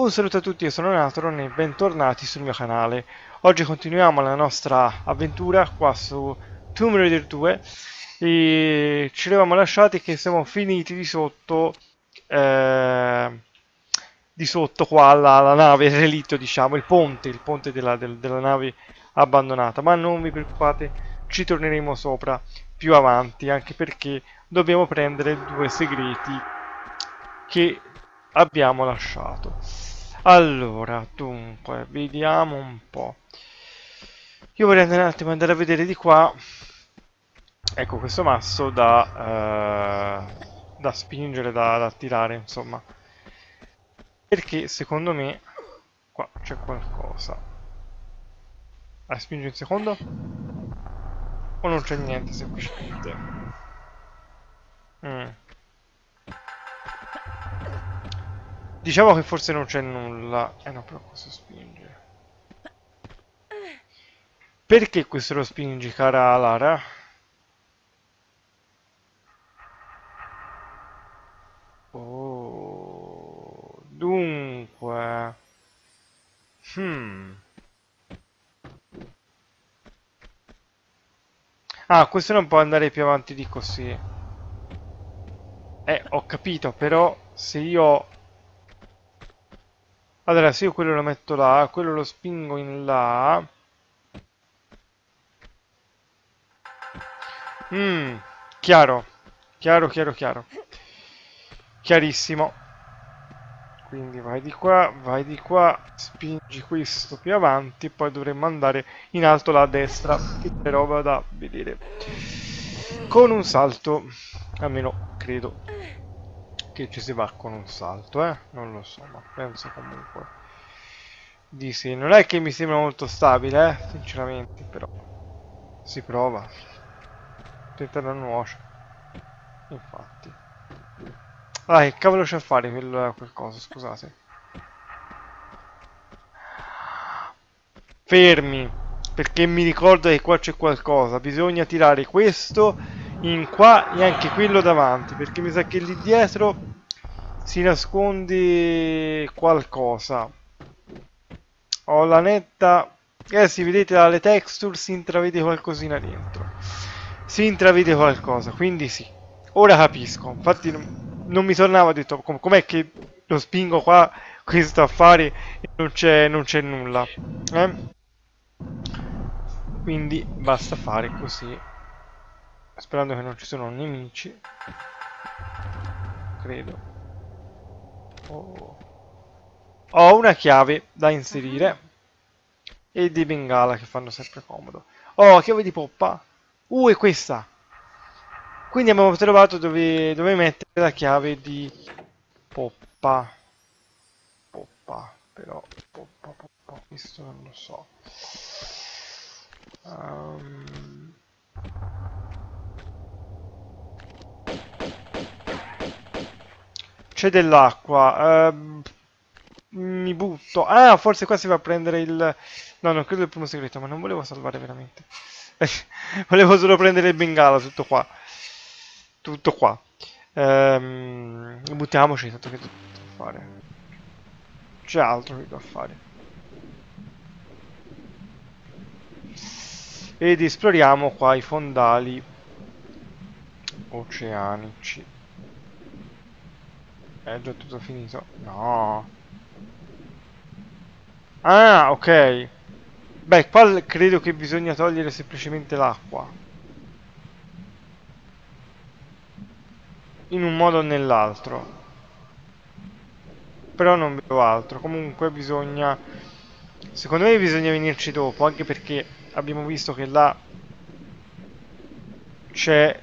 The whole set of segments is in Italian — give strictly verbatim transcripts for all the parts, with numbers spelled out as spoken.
Un saluto a tutti, io sono Natron e bentornati sul mio canale. Oggi continuiamo la nostra avventura qua su Tomb Raider due e ci eravamo lasciati che siamo finiti di sotto eh, di sotto qua la, la nave, il relitto, diciamo, il ponte, il ponte della, del, della nave abbandonata, ma non vi preoccupate, ci torneremo sopra più avanti, anche perché dobbiamo prendere due segreti che abbiamo lasciato. Allora, dunque, vediamo un po'. Io vorrei andare un attimo andare a vedere di qua. Ecco questo masso da eh, da spingere, da, da tirare, insomma, perché secondo me qua c'è qualcosa. Ah, spingi un secondo o non c'è niente, semplicemente mm. Diciamo che forse non c'è nulla. Eh no, però questo spinge. Perché questo lo spingi, cara Lara? Oh, dunque. Hmm. Ah, questo non può andare più avanti di così. Eh, ho capito, però se io... Allora, se io quello lo metto là, quello lo spingo in là. Mmm, chiaro. Chiaro, chiaro, chiaro. Chiarissimo. Quindi vai di qua, vai di qua, spingi questo più avanti e poi dovremmo andare in alto là a destra, che però vado a vedere. Con un salto, almeno credo che ci si va con un salto, eh? Non lo so, ma penso comunque di sì. Non è che mi sembra molto stabile, eh? Sinceramente, però si prova. Tentare a nuocere. Infatti. Ah, che cavolo c'è a fare quel, quel coso, scusate. Fermi, perché mi ricordo che qua c'è qualcosa. Bisogna tirare questo in qua e anche quello davanti, perché mi sa che lì dietro si nasconde qualcosa. Ho la netta, eh sì, vedete dalle texture si intravede qualcosina dentro, si intravede qualcosa, quindi sì, ora capisco. Infatti non, non mi tornava, ho detto com com'è che lo spingo qua questo affare e non c'è non c'è nulla, eh? Quindi basta fare così, sperando che non ci sono nemici, credo. Oh. Ho una chiave da inserire e dei bengala che fanno sempre comodo. Oh, chiave di poppa. Uh, è questa. Quindi abbiamo trovato dove, dove mettere la chiave di poppa. Poppa, però poppa, poppa, questo non lo so. Um... C'è dell'acqua, uh, mi butto. Ah, forse qua si va a prendere il... No, non credo il primo segreto, ma non volevo salvare veramente. Volevo solo prendere il bengala, tutto qua. Tutto qua. Um, buttiamoci, tanto che tutto da fare. C'è altro che da fare. Ed esploriamo qua i fondali oceanici. È già tutto finito? No. Ah, ok. Beh, qua credo che bisogna togliere semplicemente l'acqua. In un modo o nell'altro. Però non vedo altro. Comunque bisogna... Secondo me bisogna venirci dopo. Anche perché abbiamo visto che là... C'è...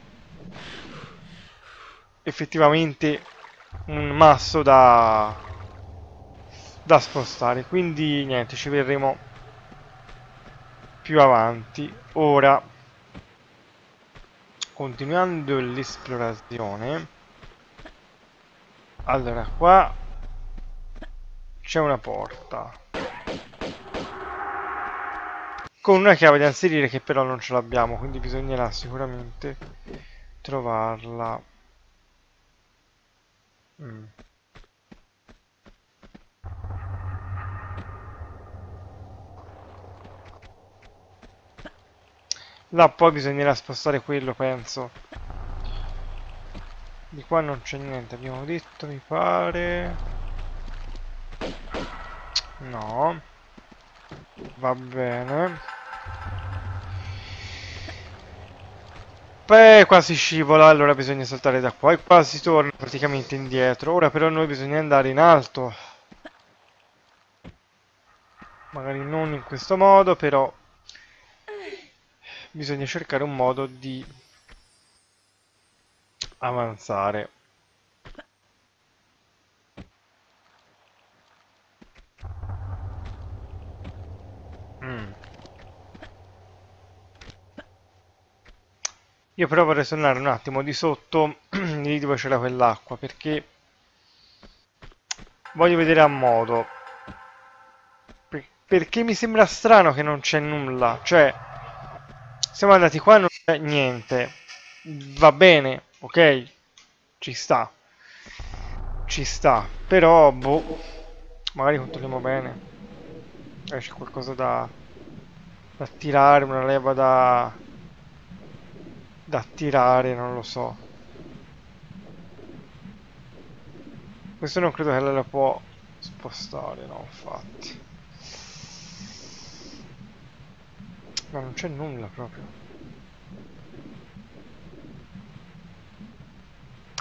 Effettivamente... un masso da da spostare, quindi niente, ci vedremo più avanti. Ora, continuando l'esplorazione, allora qua c'è una porta con una chiave da inserire che però non ce l'abbiamo, quindi bisognerà sicuramente trovarla. Mm. Là poi bisognerà spostare quello, penso. Di qua non c'è niente, abbiamo detto, mi pare. No. Va bene. Beh, qua si scivola, allora bisogna saltare da qua. E qua si torna praticamente indietro. Ora però noi bisogna andare in alto. Magari non in questo modo, però bisogna cercare un modo di avanzare. Mm. Io però vorrei tornare un attimo di sotto, lì dove c'era quell'acqua, perché voglio vedere a modo. Perché mi sembra strano che non c'è nulla. Cioè, siamo andati qua e non c'è niente. Va bene, ok? Ci sta. Ci sta. Però, boh. Magari controlliamo bene. Eh, c'è qualcosa da... da tirare, una leva da... da tirare, non lo so. Questo non credo che la può spostare, no, infatti. Ma non c'è nulla proprio.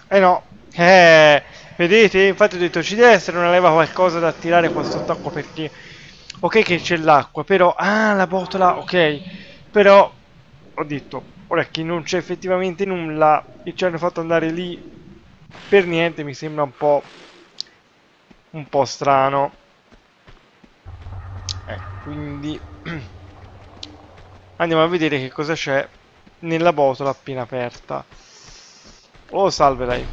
Eh no. Eh, vedete? Infatti ho detto ci deve essere una leva, qualcosa da tirare qua sott'acqua, perché... ok che c'è l'acqua, però... ah, la botola, ok. Però... ho detto, ora che non c'è effettivamente nulla e ci hanno fatto andare lì per niente, mi sembra un po'... un po' strano. Eh, quindi... andiamo a vedere che cosa c'è nella botola appena aperta. Oh, salve lei.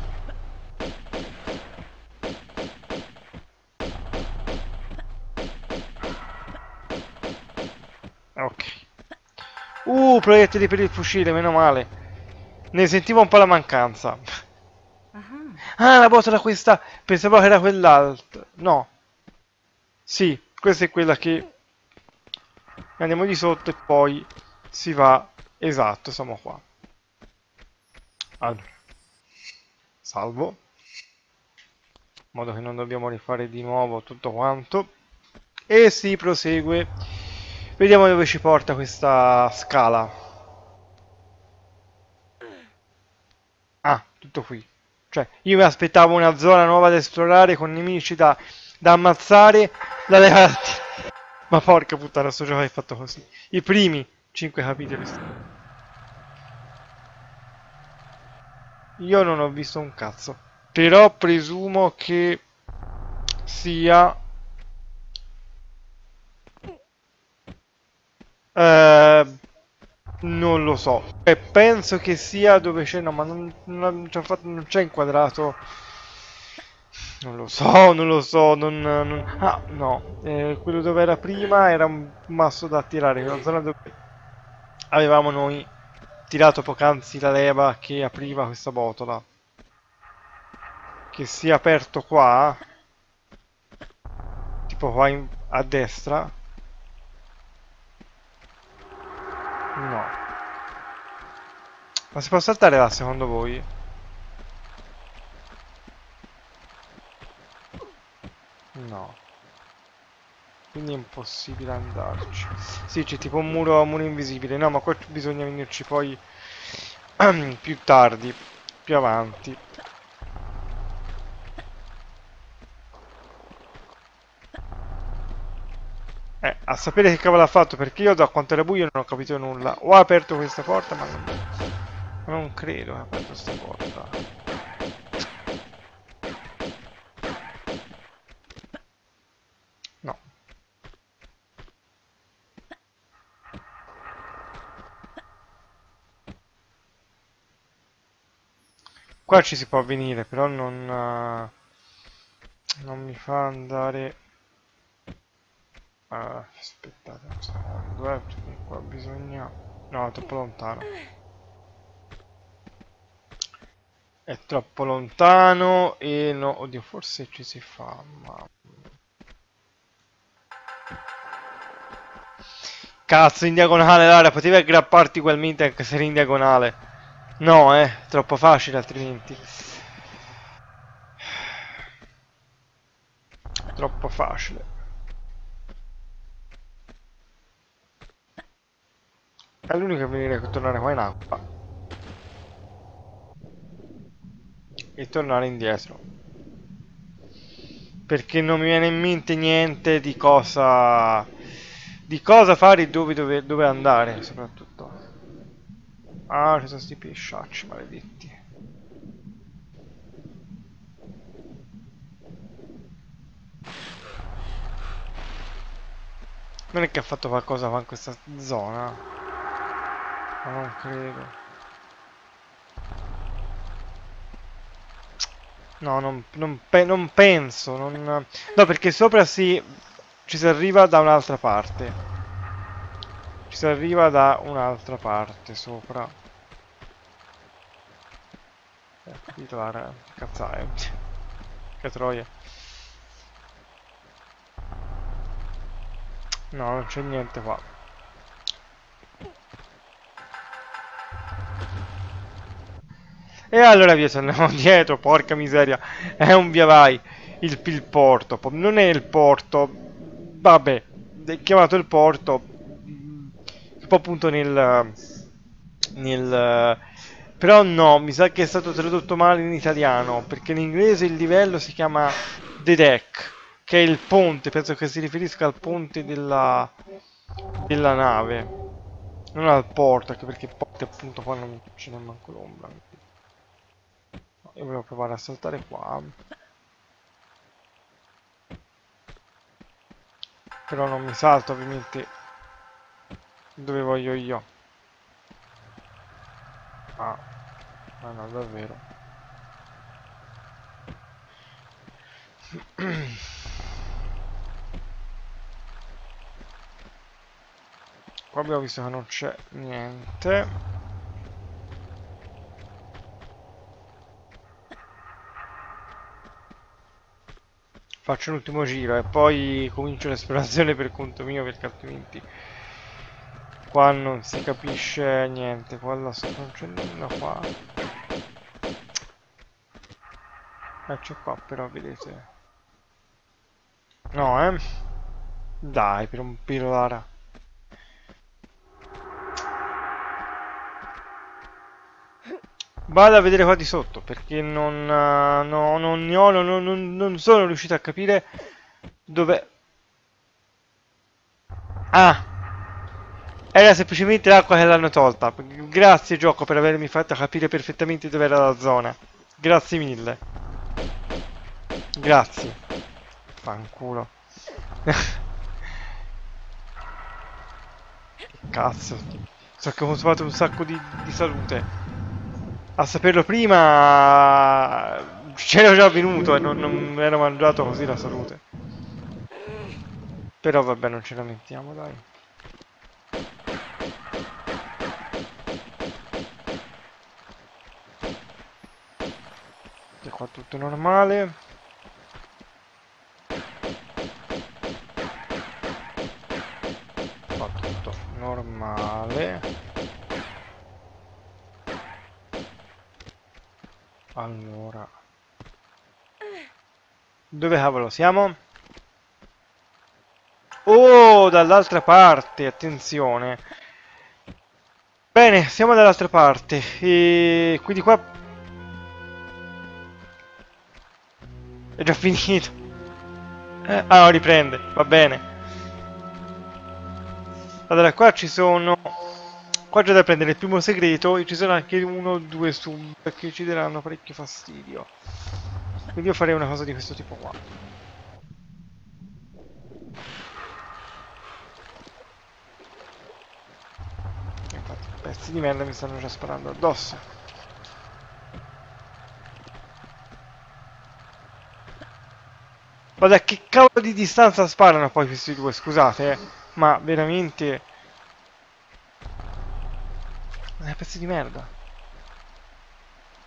Ok. Uh, proiettili per il fucile, meno male. Ne sentivo un po' la mancanza. Ah, la botola questa. Pensavo che era quell'altra. No. Sì, questa è quella che... andiamo di sotto e poi si va. Esatto, siamo qua. Allora, salvo, in modo che non dobbiamo rifare di nuovo tutto quanto, e si prosegue. Vediamo dove ci porta questa scala. Ah, tutto qui. Cioè, io mi aspettavo una zona nuova da esplorare, con nemici da, da ammazzare, da levarti. Ma porca puttana, sto gioco è fatto così. I primi cinque capitoli. Io non ho visto un cazzo. Però presumo che sia... Eh, non lo so. E penso che sia dove c'è... no, ma non, non c'è inquadrato... non lo so, non lo so, non... non... ah, no, eh, quello dove era prima era un masso da tirare, quella zona dove avevamo noi tirato poc'anzi la leva che apriva questa botola. Che sia aperto qua, tipo qua in... a destra. No. Ma si può saltare là, secondo voi? No. Quindi è impossibile andarci. Sì, c'è tipo un muro, un muro invisibile. No, ma qua bisogna venirci poi più tardi, più avanti. Eh, a sapere che cavolo ha fatto, perché io da quanto era buio non ho capito nulla. Ho aperto questa porta, ma non, non credo che ha aperto questa porta. Qua ci si può venire, però non, uh, non mi fa andare... Uh, aspettate un secondo, eh, perché qua bisogna... no, è troppo lontano. È troppo lontano e no... oddio, forse ci si fa, ma... Cazzo, in diagonale Lara, potevi aggrapparti quel mito anche se eri in diagonale. No, eh, troppo facile altrimenti. Troppo facile. È l'unico a venire a tornare qua in acqua. E tornare indietro. Perché non mi viene in mente niente di cosa... Di cosa fare e dove, dove, dove andare, soprattutto. Ah, ci sono sti pesciacci maledetti. Non è che ha fatto qualcosa qua in questa zona? Ma non credo. No, non, non, pe non penso. Non... No, perché sopra si... Ci si arriva da un'altra parte. Ci si arriva da un'altra parte sopra. Eh, qui Lara, cazzare. Che troia. No, non c'è niente qua. E allora via, ci andiamo dietro, porca miseria. È un via vai. Il, il porto. Non è il porto. Vabbè, è chiamato il porto, un po' appunto nel, nel... Però no, mi sa che è stato tradotto male in italiano, perché in inglese il livello si chiama The Deck, che è il ponte, penso che si riferisca al ponte della, della nave, non al porto, anche perché il porto appunto qua non ce n'è manco l'ombra. Io volevo provare a saltare qua. Però non mi salto ovviamente dove voglio io. Ah, ma no, davvero. Qua abbiamo visto che non c'è niente. Faccio un ultimo giro e poi comincio l'esplorazione per conto mio, perché altrimenti qua non si capisce niente. Qua là sotto non c'è nulla, qua eh, c'è qua però, vedete. No, eh dai, per un pilo Lara. Vado a vedere qua di sotto, perché non, uh, no, non, ne ho, non, non, non sono riuscito a capire dove... Ah! Era semplicemente l'acqua che l'hanno tolta. Grazie gioco per avermi fatto capire perfettamente dove era la zona. Grazie mille. Grazie. Fanculo. Cazzo. So che ho consumato un sacco di, di salute. A saperlo prima c'ero già venuto e non, non mi ero mangiato così la salute. Però vabbè, non ce la mettiamo, dai. E qua tutto normale. Qua tutto normale. Allora, dove cavolo siamo? Oh, dall'altra parte, attenzione. Bene, siamo dall'altra parte. E quindi qua è già finito. Ah no, riprende, va bene. Allora qua ci sono... Qua c'è da prendere il primo segreto e ci sarà anche uno o due sub che ci daranno parecchio fastidio. Quindi io farei una cosa di questo tipo qua. Infatti pezzi di merda mi stanno già sparando addosso. Vabbè, a che cavolo di distanza sparano poi questi due, scusate, eh. Ma veramente... Eh, pezzi di merda.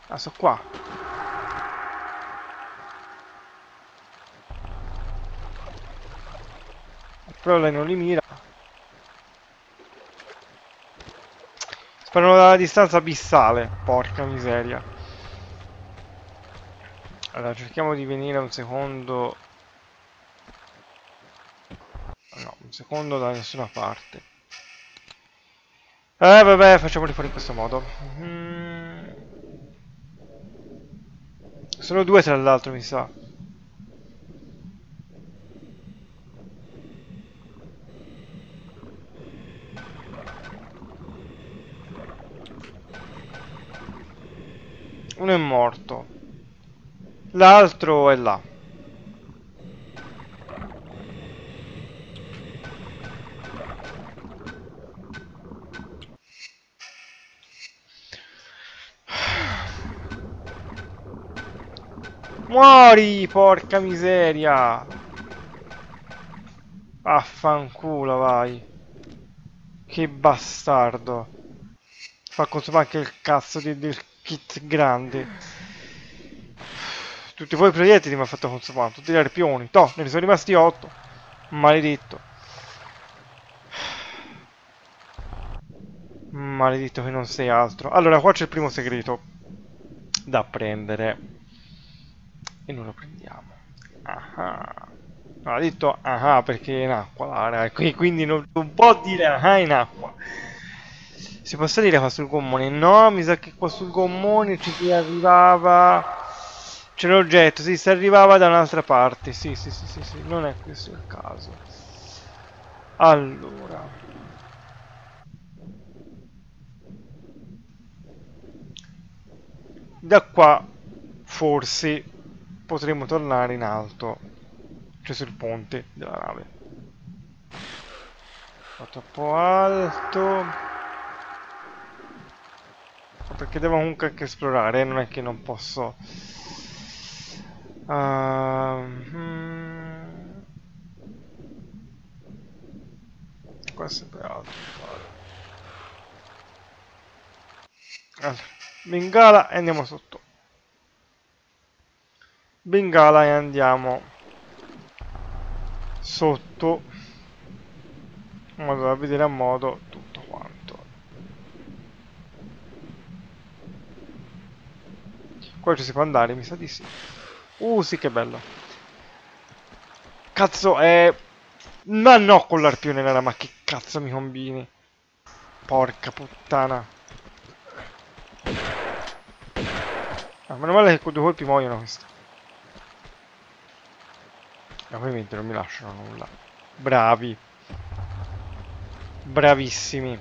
Ah, so qua. Però lei non li mira. sparano dalla distanza abissale. Porca miseria. Allora cerchiamo di venire un secondo. No, un secondo da nessuna parte. Eh vabbè, facciamoli fuori in questo modo. Mm. Sono due tra l'altro, mi sa. Uno è morto. L'altro è là. Muori, porca miseria. Affanculo, vai. Che bastardo. Fa consumare anche il cazzo di, del kit grande. Tutti voi proiettili mi ha fatto consumare. Tutti gli arpioni. Toh, ne sono rimasti otto. Maledetto. Maledetto che non sei altro. Allora, qua c'è il primo segreto da prendere. E non lo prendiamo. Aha. Ha detto aha perché è in acqua Lara, quindi non, non può dire aha in acqua. Si può salire qua sul gommone? No, mi sa che qua sul gommone ci si arrivava. C'è l'oggetto, si, si arrivava da un'altra parte. Sì, sì, sì, sì, sì, non è questo il caso. Allora. Da qua forse potremmo tornare in alto, cioè sul ponte della nave. Fa troppo alto, perché devo comunque anche esplorare, non è che non posso. Uh, hmm. Qua è sempre alto. Allora, bengala e andiamo sotto. Bengala e andiamo sotto in modo da vedere a modo tutto quanto. Qua ci si può andare, mi sa di sì. Uh sì, che bello. Cazzo è... Ma no, con l'arpione nera, ma che cazzo mi combini? Porca puttana. Ah, meno male che con due colpi muoiono questi. Ovviamente non mi lasciano nulla. Bravi. Bravissimi.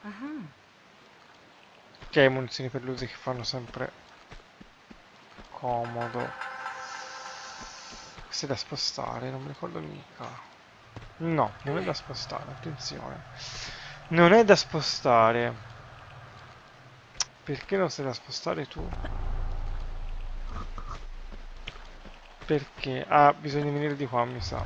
Uh-huh. Ok, munizioni per l'uso che fanno sempre comodo. Questa è da spostare, non mi ricordo mica. No, non è da spostare, attenzione. Non è da spostare. Perché non sei da spostare tu? Perché? Ah, bisogna venire di qua, mi sa.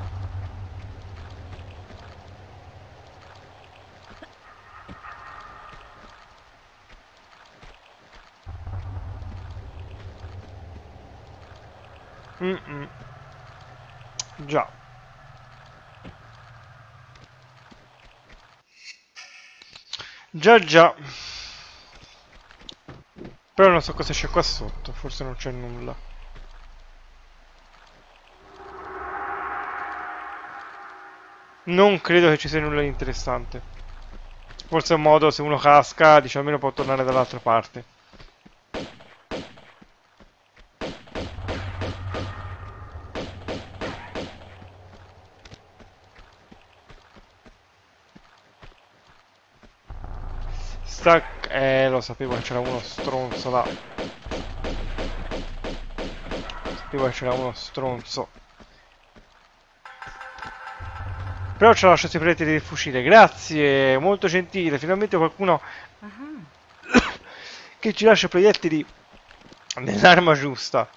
Mm -mm. Già. Già già. Però non so cosa c'è qua sotto, forse non c'è nulla. Non credo che ci sia nulla di interessante. Forse è un modo, se uno casca, diciamo, almeno può tornare dall'altra parte. Stack... Eh, lo sapevo che c'era uno stronzo là. Sapevo che c'era uno stronzo. Però ci ha lasciato i proiettili del fucile, grazie, molto gentile, finalmente qualcuno uh-huh. che ci lascia proiettili dell'arma giusta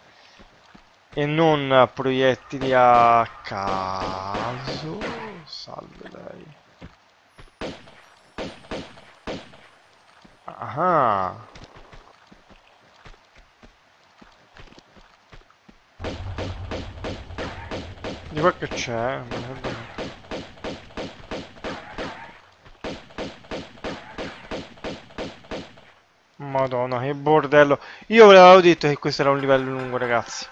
e non proiettili a caso. Salve lei. Ah. Di qua che c'è? Madonna, che bordello. Io ve l'avevo detto che questo era un livello lungo, ragazzi.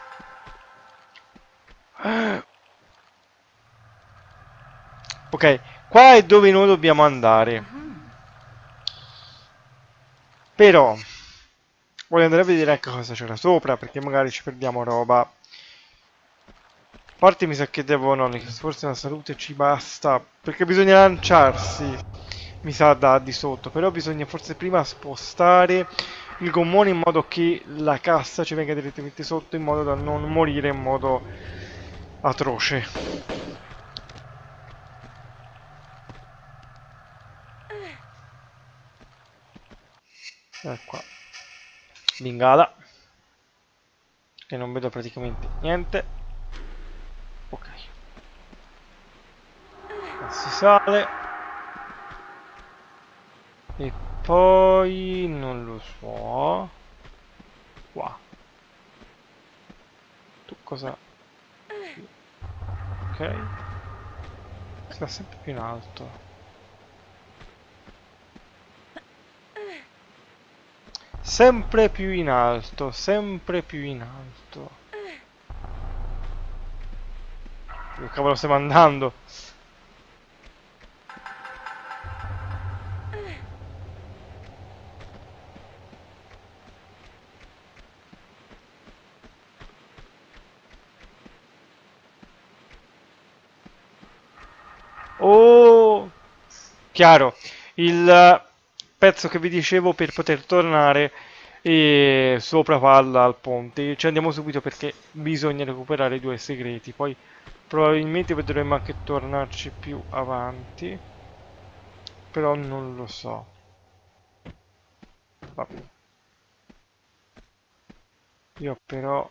Ok, qua è dove noi dobbiamo andare. Però voglio andare a vedere anche cosa c'era sopra, perché magari ci perdiamo roba. A parte mi sa che devo, no, forse la salute ci basta, perché bisogna lanciarsi, mi sa, da di sotto. Però bisogna forse prima spostare il gommone in modo che la cassa ci venga direttamente sotto, in modo da non morire in modo atroce. Ecco qua, bingala, che non vedo praticamente niente. Ok, si sale. E poi non lo so. Qua. Tu cosa? Ok. Si va sempre più in alto. Sempre più in alto, sempre più in alto. Dove cavolo stiamo andando? Oh, chiaro, il pezzo che vi dicevo per poter tornare e sopra palla al ponte. Ci andiamo subito perché bisogna recuperare i due segreti. Poi probabilmente potremmo anche tornarci più avanti, però non lo so. Vabbè. Io però...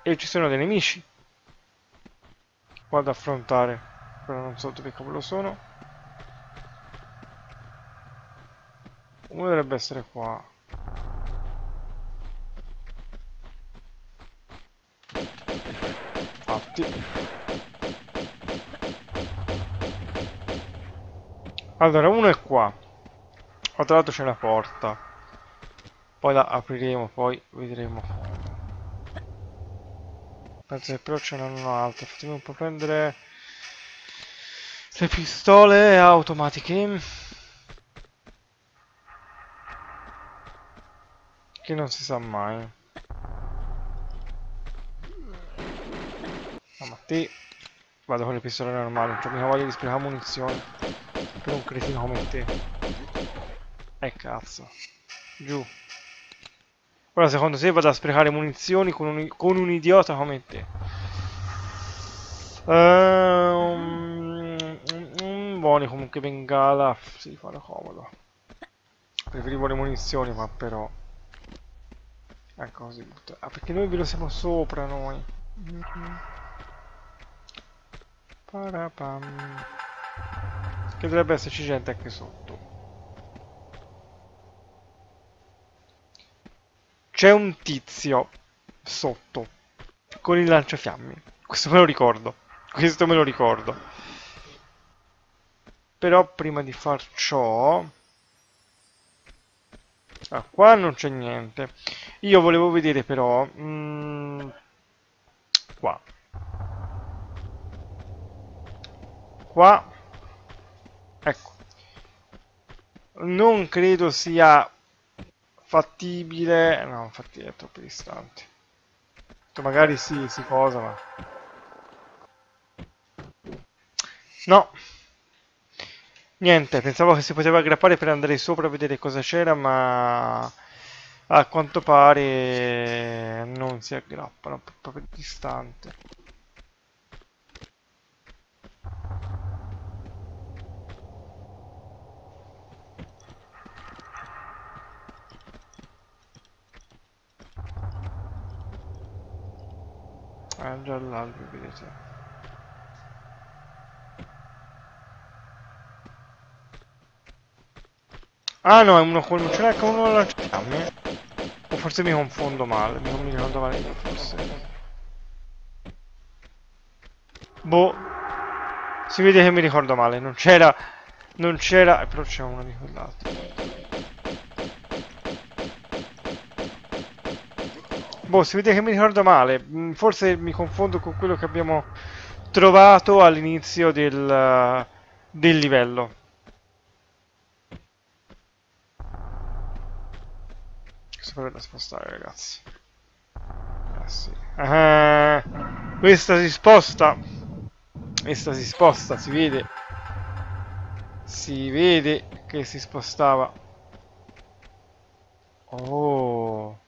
E ci sono dei nemici qua da affrontare, però non so dove cavolo sono. Uno dovrebbe essere qua. Fatti. Allora, uno è qua. Qua tra l'altro c'è una porta. Poi la apriremo, poi vedremo. Penso che però ce n'è un'altra. Fatemi un po' prendere le pistole automatiche, che non si sa mai. Ah, ma te vado con le pistole normali, non ho mica voglia di sprecare munizioni per un cretino come te. E eh, cazzo. Giù. Ora secondo te vado a sprecare munizioni con un, con un idiota come te? Ehm... Um, um, buoni comunque, bengala, si sì, farà comodo. Preferivo le munizioni, ma però... Ecco così butta. Ah, perché noi ve lo siamo sopra noi. Parapam. Che dovrebbe esserci gente anche sotto. C'è un tizio sotto con il lanciafiamme. Questo me lo ricordo. Questo me lo ricordo. Però prima di far ciò... Ah, qua non c'è niente. Io volevo vedere però... Mm, qua. Qua. Ecco. Non credo sia... fattibile, no, infatti è troppo distante. Magari sì, si cosa, ma no, niente. Pensavo che si poteva aggrappare per andare sopra a vedere cosa c'era, ma a quanto pare non si aggrappano, proprio distante. Ah, già l'albero, vedete. Ah no, è uno con un cerac, uno la lanciafiamme. O forse mi confondo male, non mi ricordo male io, forse. Boh. Si vede che mi ricordo male, non c'era Non c'era, eh, però c'è una di quell'altra. Boh, si vede che mi ricordo male. Forse mi confondo con quello che abbiamo trovato all'inizio del, del livello. Questo però è da spostare, ragazzi. Ah, sì. Ah, questa si sposta. Questa si sposta, si vede. Si vede che si spostava. Oh.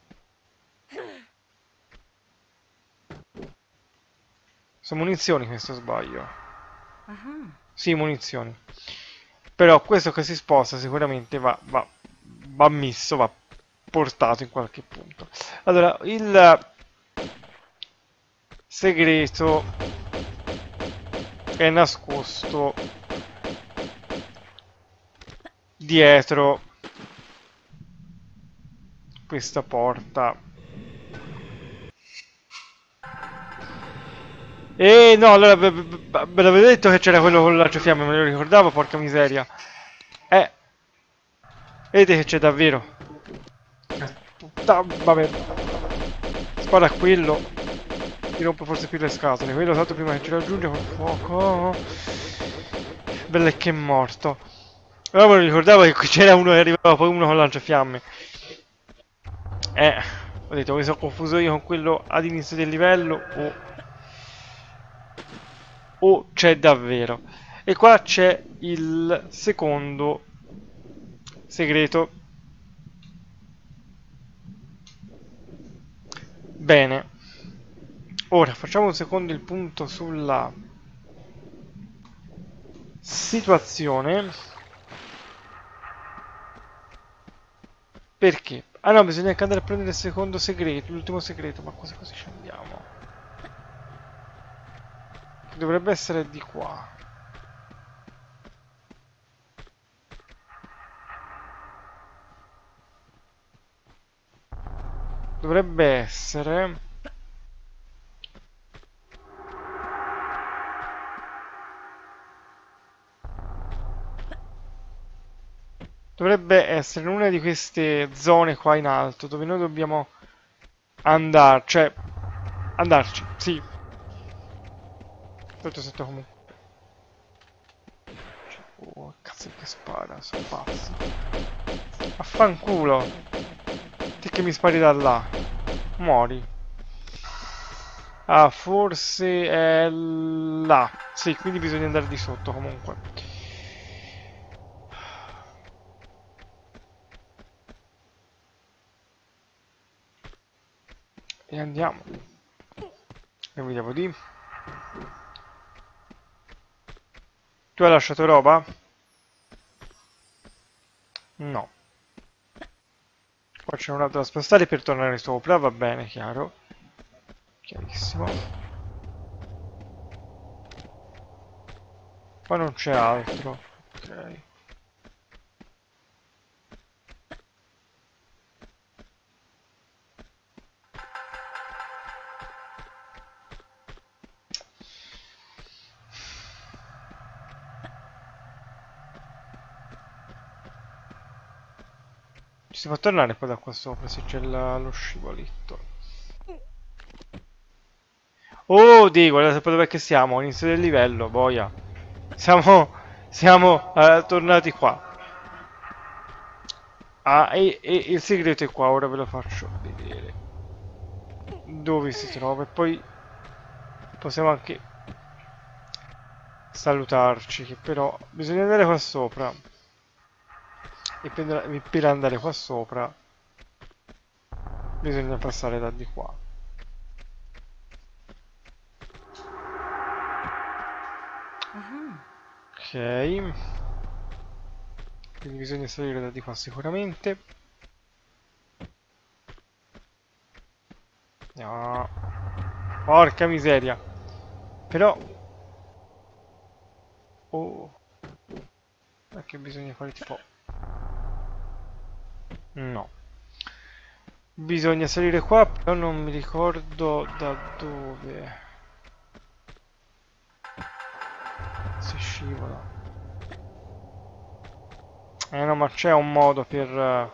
Sono munizioni questo, sbaglio. Uh-huh. Sì, munizioni. Però questo che si sposta sicuramente va, va, va messo, va portato in qualche punto. Allora, il segreto è nascosto dietro questa porta. E no, allora ve l'avevo detto che c'era quello con lanciofiamme, me lo ricordavo, porca miseria. Eh, vedete che c'è davvero. Vabbè, spara a quello, mi rompo forse più le scatole. Quello tanto prima che ci raggiunge col fuoco, bello che è morto. Però me lo ricordavo che c'era uno che arrivava, poi uno con lanciafiamme. Eh, ho detto, mi sono confuso io con quello ad inizio del livello, o o c'è davvero. E qua c'è il secondo segreto. Bene. Ora facciamo un secondo il punto sulla situazione. Perché? Ah no, bisogna anche andare a prendere il secondo segreto, l'ultimo segreto, ma cosa cosa ci andiamo? Dovrebbe essere di qua. Dovrebbe essere... Dovrebbe essere in una di queste zone qua in alto, dove noi dobbiamo andare, cioè andarci, sì. Tutto sotto comunque. Oh, cazzo che spara, sono pazzo. Affanculo. Te che mi spari da là. Muori. Ah, forse è là. Sì, quindi bisogna andare di sotto comunque. E andiamo. E vediamo di... Tu hai lasciato roba? No. Qua c'è un'altra da spostare per tornare sopra, va bene, chiaro. Chiarissimo. Qua non c'è altro. Ok. Si può tornare poi da qua sopra se c'è lo scivoletto. Oh Dio, guardate poi dov'è che siamo, all'inizio del livello, boia. Siamo, siamo eh, tornati qua. Ah, e, e il segreto è qua, ora ve lo faccio vedere. Dove si trova e poi possiamo anche salutarci, che però bisogna andare qua sopra. E per, per andare qua sopra bisogna passare da di qua. Uh-huh. Ok, quindi bisogna salire da di qua sicuramente. No, porca miseria. Però oh, perché bisogna fare tipo... No, bisogna salire qua, però non mi ricordo da dove si scivola. Eh no, ma c'è un modo per... Uh...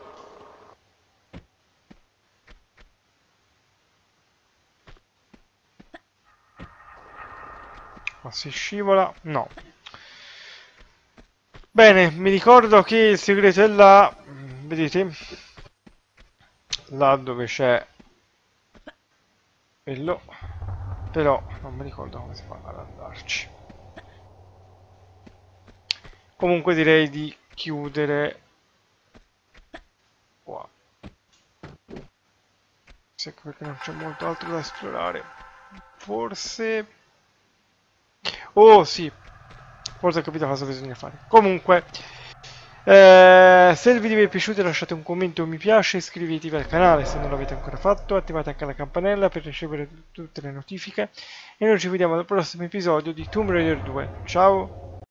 Ma si scivola? No. Bene, mi ricordo che il segreto è là, vedete? Là dove c'è quello, però non mi ricordo come si fa ad andarci. Comunque direi di chiudere qua. Se perché non c'è molto altro da esplorare. Forse... Oh sì, forse ho capito cosa bisogna fare. Comunque, eh, se il video vi è piaciuto lasciate un commento, un mi piace, iscrivetevi al canale se non l'avete ancora fatto, attivate anche la campanella per ricevere tutte le notifiche e noi ci vediamo al prossimo episodio di Tomb Raider due. Ciao!